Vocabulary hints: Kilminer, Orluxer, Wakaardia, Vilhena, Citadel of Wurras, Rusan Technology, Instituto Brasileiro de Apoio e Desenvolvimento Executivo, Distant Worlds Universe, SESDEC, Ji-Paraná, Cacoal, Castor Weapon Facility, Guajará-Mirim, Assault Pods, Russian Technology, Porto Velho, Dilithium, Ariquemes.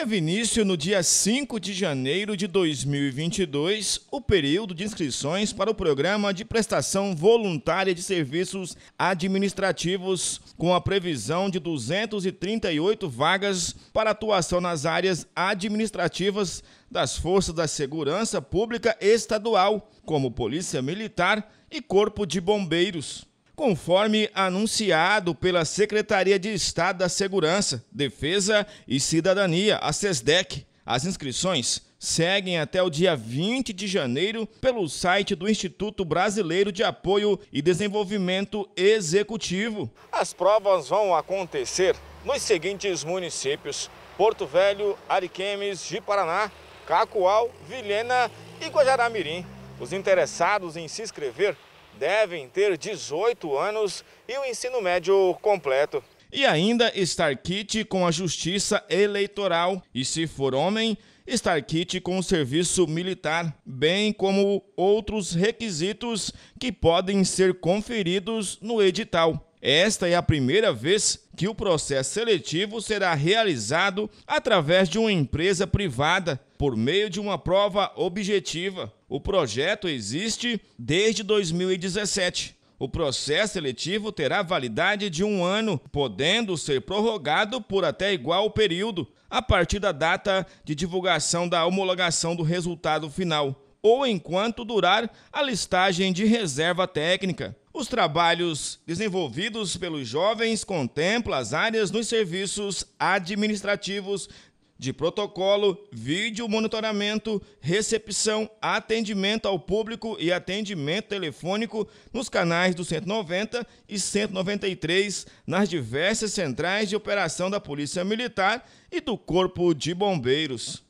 Teve início no dia 5 de janeiro de 2022 o período de inscrições para o Programa de Prestação Voluntária de Serviços Administrativos, com a previsão de 238 vagas para atuação nas áreas administrativas das Forças da Segurança Pública Estadual, como Polícia Militar e Corpo de Bombeiros. Conforme anunciado pela Secretaria de Estado da Segurança, Defesa e Cidadania, a SESDEC, as inscrições seguem até o dia 20 de janeiro pelo site do Instituto Brasileiro de Apoio e Desenvolvimento Executivo. As provas vão acontecer nos seguintes municípios: Porto Velho, Ariquemes, Ji-Paraná, Cacoal, Vilhena e Guajará-Mirim. Os interessados em se inscrever devem ter 18 anos e o ensino médio completo. E ainda estar quite com a Justiça Eleitoral e, se for homem, estar quite com o serviço militar, bem como outros requisitos que podem ser conferidos no edital. Esta é a primeira vez que o processo seletivo será realizado através de uma empresa privada, por meio de uma prova objetiva. O projeto existe desde 2017. O processo seletivo terá validade de um ano, podendo ser prorrogado por até igual período, a partir da data de divulgação da homologação do resultado final, ou enquanto durar a listagem de reserva técnica. Os trabalhos desenvolvidos pelos jovens contemplam as áreas nos serviços administrativos de protocolo, vídeo monitoramento, recepção, atendimento ao público e atendimento telefônico nos canais do 190 e 193, nas diversas centrais de operação da Polícia Militar e do Corpo de Bombeiros.